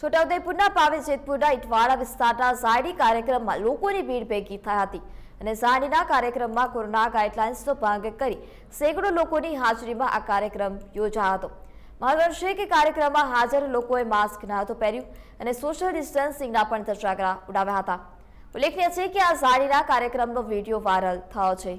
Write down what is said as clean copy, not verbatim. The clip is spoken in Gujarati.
છોટાઉદેપુરના પાવીજેતપુરના ઇટવાડા વિસ્તારના ઝાયડી કાર્યક્રમમાં લોકોની ભીડ ભેગી થઈ હતી અને ઝાયડીના કાર્યક્રમમાં કોરોના ગાઈડલાઇન્સનો ભંગ કરી સેંકડો લોકોની હાજરીમાં આ કાર્યક્રમ યોજાયો હતો। મહત્વનું છે કે કાર્યક્રમમાં હાજર લોકોએ માસ્ક નહોતું પહેર્યું અને સોશિયલ ડિસ્ટન્સિંગના પણ ધજાગરા ઉડાવ્યા હતા। ઉલ્લેખનીય છે કે આ ઝાયડીના કાર્યક્રમનો વિડીયો વાયરલ થયો છે।